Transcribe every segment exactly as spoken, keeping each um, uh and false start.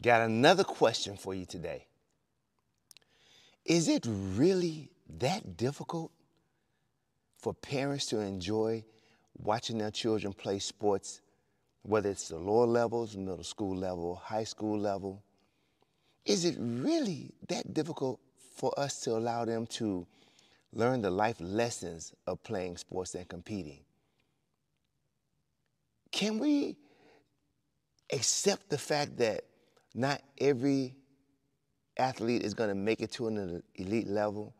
Got another question for you today. Is it really that difficult for parents to enjoy watching their children play sports, whether it's the lower levels, middle school level, high school level? Is it really that difficult for us to allow them to learn the life lessons of playing sports and competing? Can we accept the fact that not every athlete is going to make it to an elite level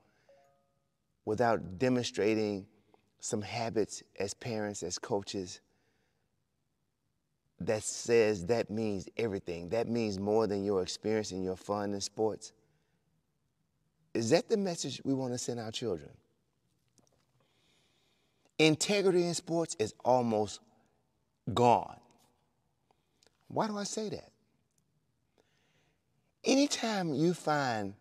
without demonstrating some habits as parents, as coaches, that says that means everything? That means more than your experience and your fun in sports. Is that the message we want to send our children? Integrity in sports is almost gone. Why do I say that? Anytime you find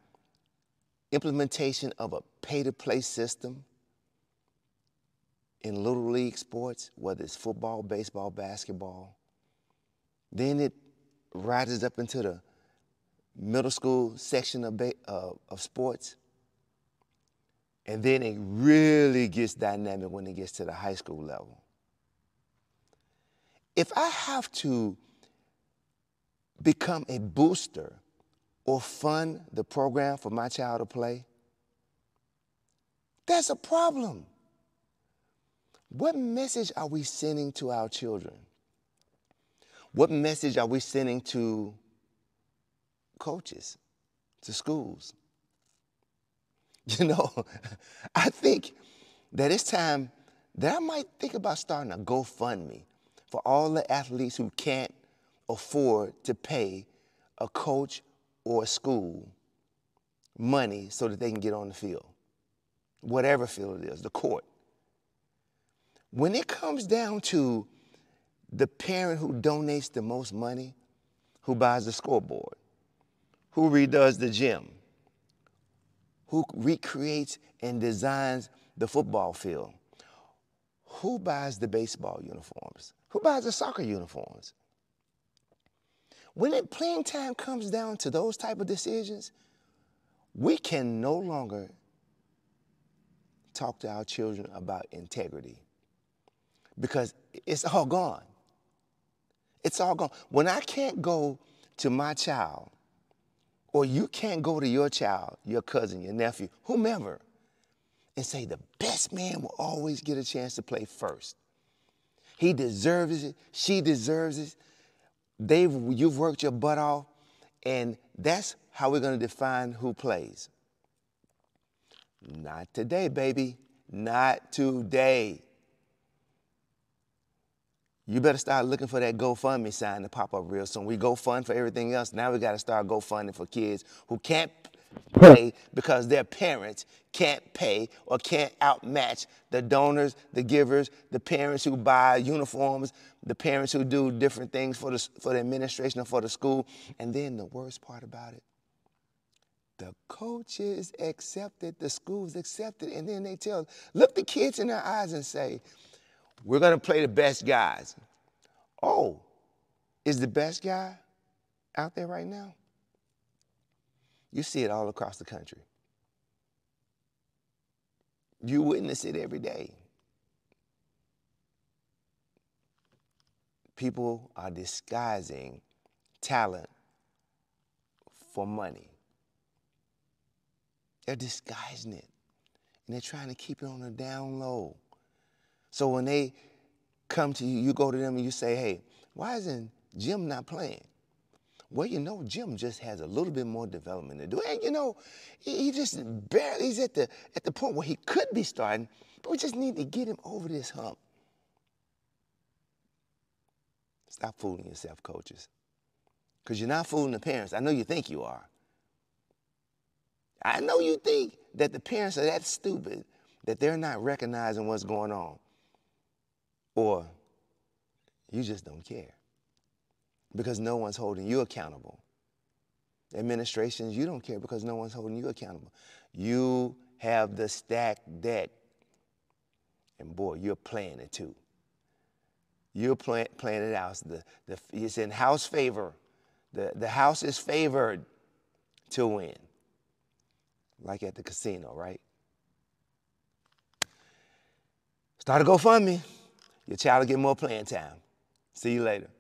implementation of a pay-to-play system in little league sports, whether it's football, baseball, basketball, then it rises up into the middle school section of, uh, of sports, and then it really gets dynamic when it gets to the high school level. If I have to become a booster or fund the program for my child to play, that's a problem. What message are we sending to our children? What message are we sending to coaches, to schools? You know, I think that it's time that I might think about starting a GoFundMe for all the athletes who can't afford to pay a coach or a school money so that they can get on the field, whatever field it is, the court. When it comes down to the parent who donates the most money, who buys the scoreboard, who redoes the gym, who recreates and designs the football field, who buys the baseball uniforms, who buys the soccer uniforms, when it playing time comes down to those type of decisions, we can no longer talk to our children about integrity because it's all gone. It's all gone. When I can't go to my child, or you can't go to your child, your cousin, your nephew, whomever, and say the best man will always get a chance to play first. He deserves it. She deserves it. They've, you've worked your butt off, and that's how we're going to define who plays. Not today, baby. Not today. You better start looking for that GoFundMe sign to pop up real soon. We GoFund for everything else. Now we got to start GoFunding for kids who can't play because their parents can't pay or can't outmatch the donors, the givers, the parents who buy uniforms, the parents who do different things for the, for the administration or for the school. And then the worst part about it, the coaches accepted, the schools accepted, and then they tell, look the kids in their eyes and say, we're going to play the best guys. Oh, is the best guy out there right now? You see it all across the country. You witness it every day. People are disguising talent for money. They're disguising it, and they're trying to keep it on the down low. So when they come to you, you go to them and you say, hey, why isn't Jim not playing? Well, you know, Jim just has a little bit more development to do. And, you know, he, he just barely, he's at the, at the point where he could be starting, but we just need to get him over this hump. Stop fooling yourself, coaches, because you're not fooling the parents. I know you think you are. I know you think that the parents are that stupid that they're not recognizing what's going on, or you just don't care, because no one's holding you accountable. Administrations, you don't care because no one's holding you accountable. You have the stacked deck, and boy, you're playing it too. You're play, playing it out. The, the, it's in house favor. The, the house is favored to win, like at the casino, right? Start a GoFundMe. Your child will get more playing time. See you later.